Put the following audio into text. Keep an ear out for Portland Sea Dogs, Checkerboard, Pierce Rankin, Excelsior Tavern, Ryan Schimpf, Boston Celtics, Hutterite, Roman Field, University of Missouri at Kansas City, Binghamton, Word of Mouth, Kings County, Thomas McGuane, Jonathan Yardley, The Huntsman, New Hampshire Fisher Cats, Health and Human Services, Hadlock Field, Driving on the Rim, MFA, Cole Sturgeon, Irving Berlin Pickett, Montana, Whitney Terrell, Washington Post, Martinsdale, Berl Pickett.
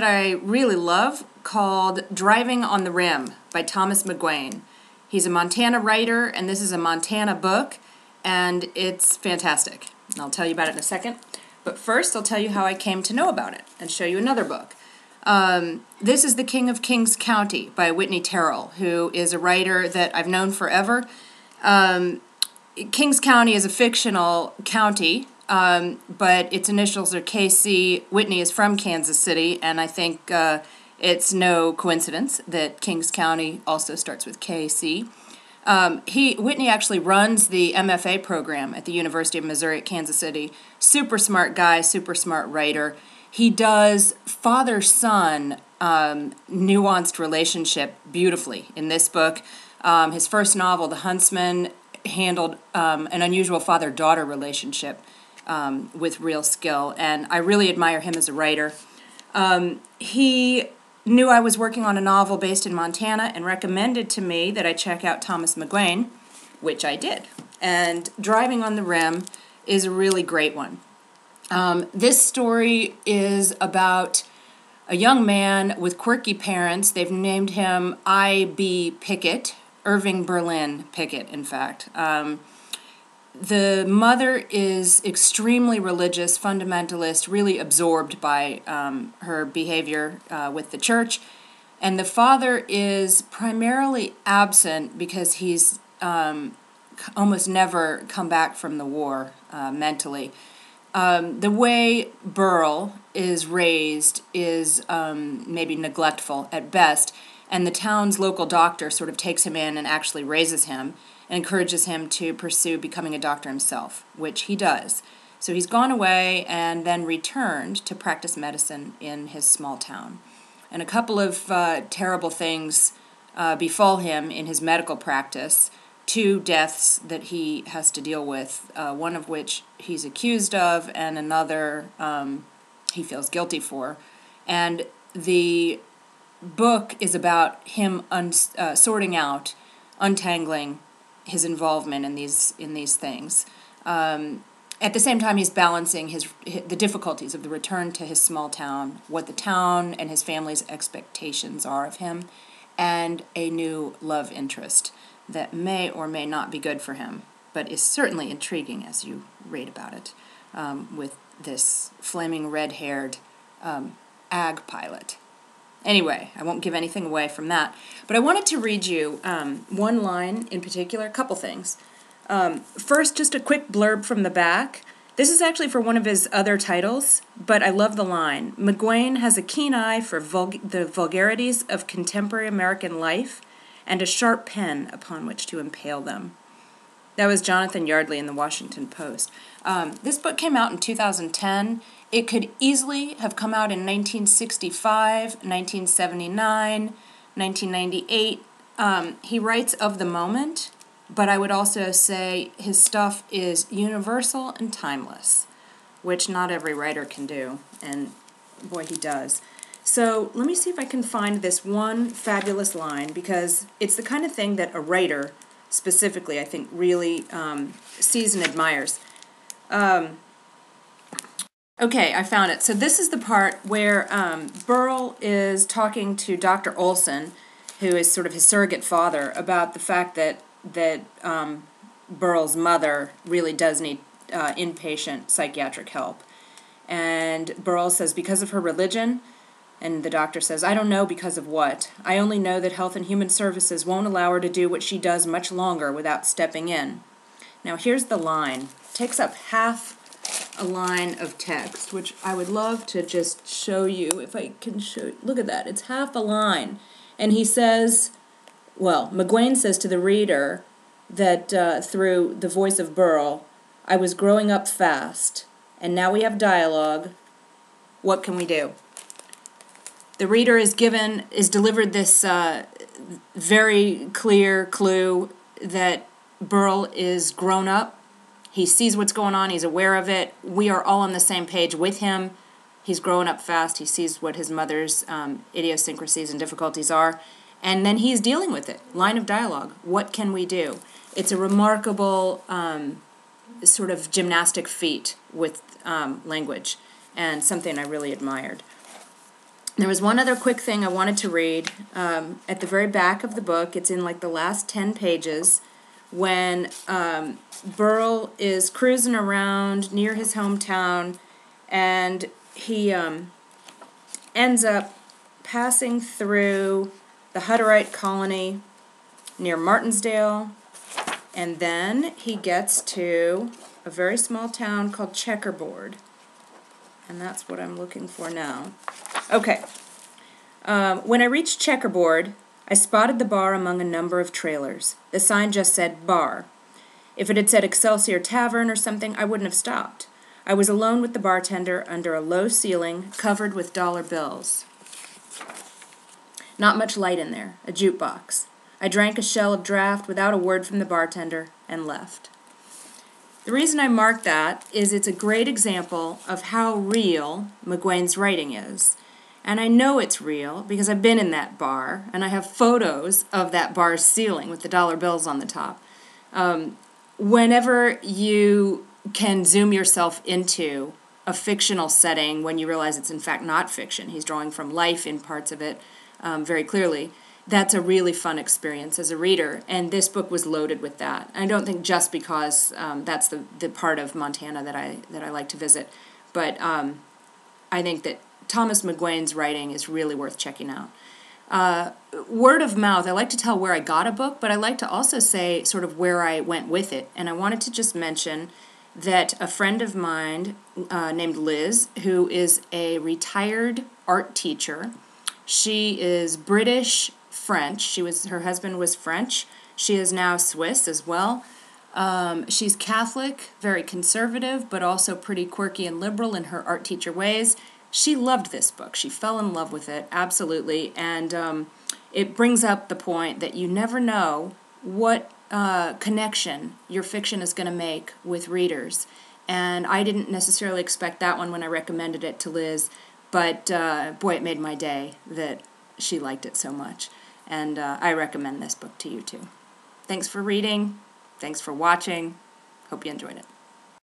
that I really love called Driving on the Rim by Thomas McGuane. He's a Montana writer, and this is a Montana book, and it's fantastic. And I'll tell you about it in a second. But first, I'll tell you how I came to know about it and show you another book. This is The King of Kings County by Whitney Terrell, who is a writer that I've known forever. Kings County is a fictional county, but its initials are KC. Whitney is from Kansas City, and I think it's no coincidence that Kings County also starts with KC. Whitney actually runs the MFA program at the University of Missouri at Kansas City. Super smart guy, super smart writer. He does father-son nuanced relationship beautifully in this book. His first novel, The Huntsman, handled an unusual father-daughter relationship with real skill, and I really admire him as a writer. He knew I was working on a novel based in Montana and recommended to me that I check out Thomas McGuane, which I did. And Driving on the Rim is a really great one. This story is about a young man with quirky parents. They've named him I.B. Pickett, Irving Berlin Pickett, in fact. The mother is extremely religious, fundamentalist, really absorbed by her behavior with the church. And the father is primarily absent because he's almost never come back from the war mentally. The way Burl is raised is maybe neglectful at best, and the town's local doctor sort of takes him in and actually raises him and encourages him to pursue becoming a doctor himself, which he does. So he's gone away and then returned to practice medicine in his small town. And a couple of terrible things befall him in his medical practice, two deaths that he has to deal with, one of which he's accused of and another he feels guilty for. And the book is about him sorting out, untangling his involvement in these things. At the same time, he's balancing the difficulties of the return to his small town, what the town and his family's expectations are of him, and a new love interest that may or may not be good for him, but is certainly intriguing as you read about it, with this flaming red-haired ag pilot. Anyway, I won't give anything away from that, but I wanted to read you one line in particular, a couple things. First, just a quick blurb from the back. This is actually for one of his other titles, but I love the line. McGuane has a keen eye for the vulgarities of contemporary American life and a sharp pen upon which to impale them. That was Jonathan Yardley in the Washington Post. This book came out in 2010. It could easily have come out in 1965, 1979, 1998. He writes of the moment, but I would also say his stuff is universal and timeless, which not every writer can do, and boy, he does. So let me see if I can find this one fabulous line, because it's the kind of thing that a writer specifically, I think, really sees and admires. Okay, I found it. So this is the part where Burl is talking to Dr. Olson, who is sort of his surrogate father, about the fact that Burl's mother really does need inpatient psychiatric help. And Burl says, because of her religion, and the doctor says, I don't know because of what. I only know that Health and Human Services won't allow her to do what she does much longer without stepping in. Now here's the line. It takes up half a line of text, which I would love to just show you if I can show. Look at that, it's half a line. And he says, well, McGuane says to the reader that through the voice of Burl, I was growing up fast, and now we have dialogue. What can we do? The reader is delivered this very clear clue that Burl is grown up. He sees what's going on. He's aware of it. We are all on the same page with him. He's growing up fast. He sees what his mother's idiosyncrasies and difficulties are. And then he's dealing with it. Line of dialogue. What can we do? It's a remarkable sort of gymnastic feat with language, and something I really admired. There was one other quick thing I wanted to read. At the very back of the book, it's in like the last 10 pages, when Burl is cruising around near his hometown, and he ends up passing through the Hutterite colony near Martinsdale, and then he gets to a very small town called Checkerboard, and that's what I'm looking for now. Okay. When I reached Checkerboard, I spotted the bar among a number of trailers. The sign just said bar. If it had said Excelsior Tavern or something, I wouldn't have stopped. I was alone with the bartender under a low ceiling covered with dollar bills. Not much light in there, a jukebox. I drank a shell of draft without a word from the bartender and left. The reason I marked that is it's a great example of how real McGuane's writing is. And I know it's real because I've been in that bar, and I have photos of that bar's ceiling with the dollar bills on the top. Whenever you can zoom yourself into a fictional setting when you realize it's in fact not fiction, he's drawing from life in parts of it very clearly, that's a really fun experience as a reader, and this book was loaded with that. I don't think just because that's the part of Montana that I like to visit, but I think that Thomas McGuane's writing is really worth checking out. Word of mouth, I like to tell where I got a book, but I like to also say sort of where I went with it. And I wanted to just mention that a friend of mine named Liz, who is a retired art teacher, she is British French. Her husband was French. She is now Swiss as well. She's Catholic, very conservative, but also pretty quirky and liberal in her art teacher ways. She loved this book. She fell in love with it, absolutely. And it brings up the point that you never know what connection your fiction is going to make with readers. And I didn't necessarily expect that one when I recommended it to Liz, but boy, it made my day that she liked it so much. And I recommend this book to you too. Thanks for reading. Thanks for watching. Hope you enjoyed it.